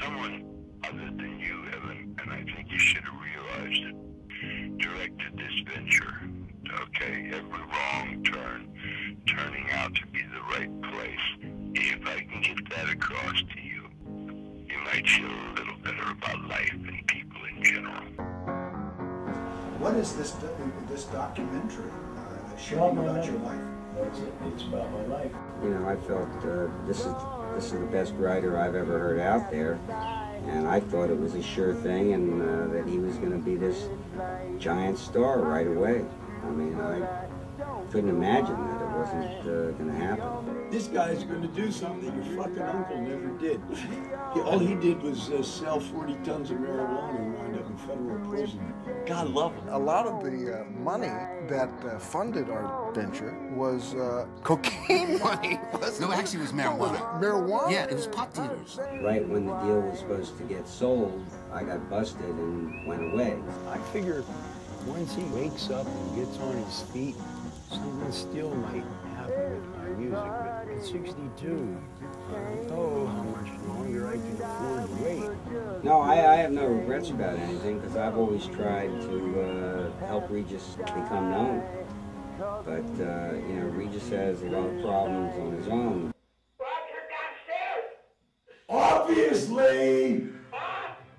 someone other than you, Evan, and I think you should have realized it, directed this venture. Okay, every wrong turn turning out to be the right place. If I can get that across to you, you might feel a little better about life and people in general. What is this documentary showing about your life? That's it. It's about my life. You know, I felt this is the best writer I've ever heard out there, and I thought it was a sure thing, and that he was going to be this giant star right away. I mean, I couldn't imagine that it wasn't going to happen. This guy's going to do something your fucking uncle never did. All he did was sell 40 tons of marijuana and wind up in federal prison. God love him. A lot of the money that funded our venture was cocaine money. No, actually it was marijuana. Marijuana? Yeah, it was pot dealers. Right when the deal was supposed to get sold, I got busted and went away. I figure once he wakes up and gets on his feet, something still might happen with my music, but at 62, oh, how much longer I can afford to wait. No, I have no regrets about anything, because I've always tried to help Regis become known. But, you know, Regis has a lot of problems on his own. Obviously!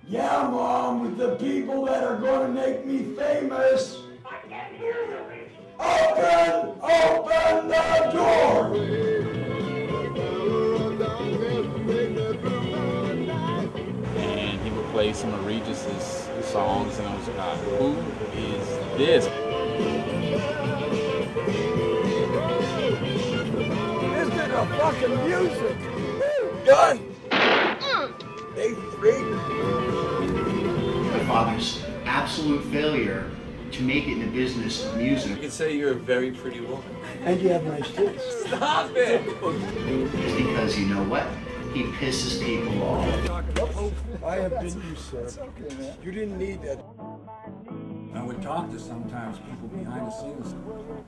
Yeah, Mom, with the people that are going to make me famous! Open the door! And he would play some of Regis's songs, and I was like, who is this? This is the fucking music! Woo! Done! They freaked. My father's absolute failure to make it in the business of music. You can say you're a very pretty woman. And you have nice tits. Stop it! It's because, you know what? He pisses people off. I have been you, sir. Okay, man. You didn't need that. I would talk to sometimes people behind the scenes,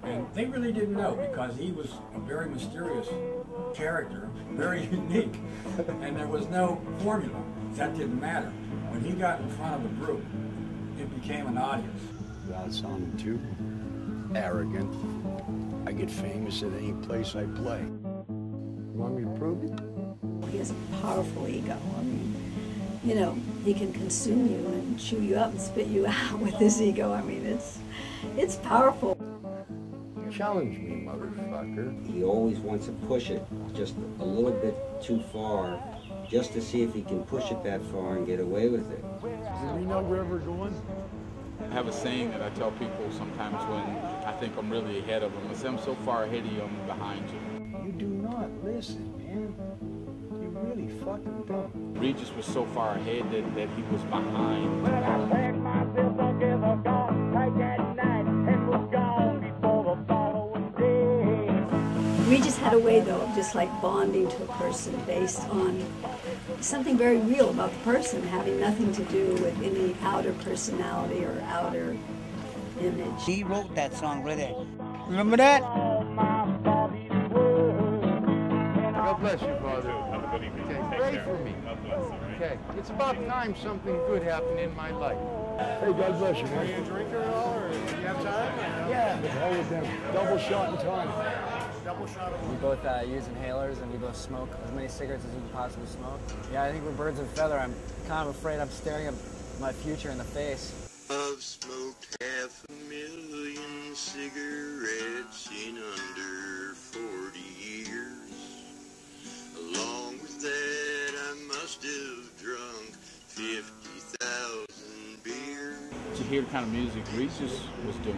and they really didn't know, because he was a very mysterious character, very unique, and there was no formula. That didn't matter. When he got in front of a group, it became an audience. Without sounding too arrogant, I get famous at any place I play. You want me to prove it? He has a powerful ego. I mean, you know, he can consume you and chew you up and spit you out with his ego. I mean, it's powerful. Challenge me, motherfucker. He always wants to push it just a little bit too far, just to see if he can push it that far and get away with it. Do we know where we're going? I have a saying that I tell people sometimes when I think I'm really ahead of them. I say, I'm so far ahead of you, I'm behind you. You do not listen, man. You're really fucking dumb. Regis was so far ahead that he was behind. When I pack my bills, don't give a gone. Take that night and was gone before the bottle was dead. Regis had a way, though, of just like bonding to a person based on something very real about the person, having nothing to do with any outer personality or outer image. He wrote that song right there. Remember that? God bless you, Father. Have a good evening. Okay, pray for me. God bless you. Okay, it's about time something good happened in my life. Hey, God bless you, man. Are you a drinker at all, or do you have time? Yeah. Double shot in time. We both use inhalers, and we both smoke as many cigarettes as we can possibly smoke. Yeah, I think we're birds of a feather. I'm kind of afraid I'm staring at my future in the face. I've smoked 500,000 cigarettes in under 40 years. Along with that, I must have drunk 50,000 beers. To hear the kind of music Regis was doing,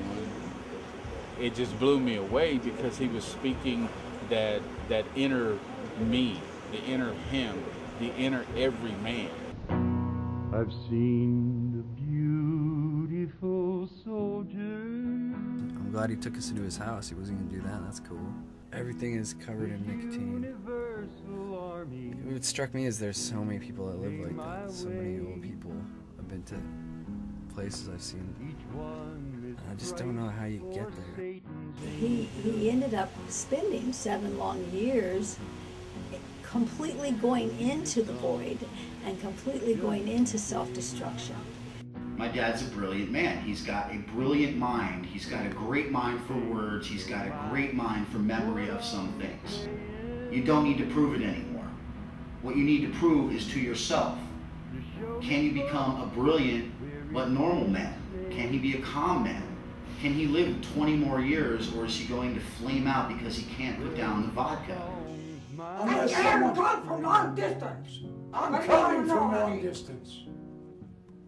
it just blew me away, because he was speaking that inner me, the inner him, the inner every man. I've seen the beautiful soldier. I'm glad he took us into his house. He wasn't going to do that. That's cool. Everything is covered in nicotine. It struck me as there's so many people that live like that. So many old people. I've been to places I've seen. I just don't know how you get there. He ended up spending 7 long years completely going into the void and completely going into self-destruction. My dad's a brilliant man. He's got a brilliant mind. He's got a great mind for words. He's got a great mind for memory of some things. You don't need to prove it anymore. What you need to prove is to yourself. Can you become a brilliant but normal man? Can he be a calm man? Can he live 20 more years, or is he going to flame out because he can't put down the vodka? I can't talk from long distance. I'm coming from long distance.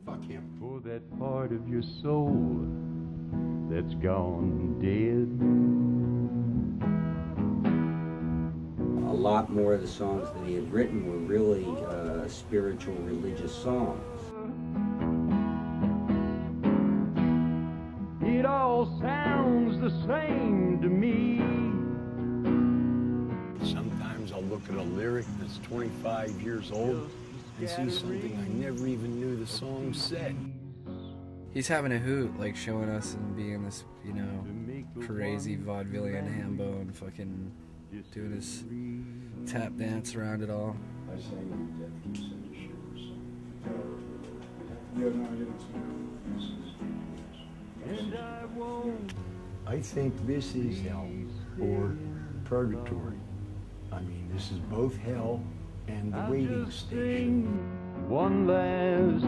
Fuck him. For that part of your soul that's gone dead. A lot more of the songs that he had written were really spiritual, religious songs. It all sounds the same to me. Sometimes I'll look at a lyric that's 25 years old and see something I never even knew the song said. He's having a hoot, like showing us and being this, you know, crazy vaudevillian hambo and fucking doing his tap dance around it all. I sang that piece in the shoes. I think this is hell or purgatory. I mean, this is both hell and the waiting station. One last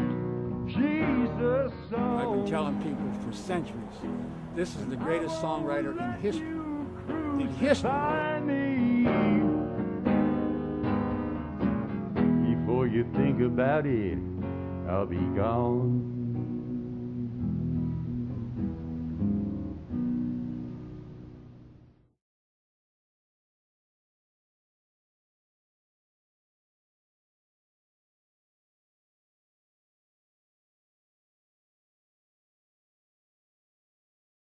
Jesus song. I've been telling people for centuries, this is the greatest songwriter in history. In history. Before you think about it, I'll be gone.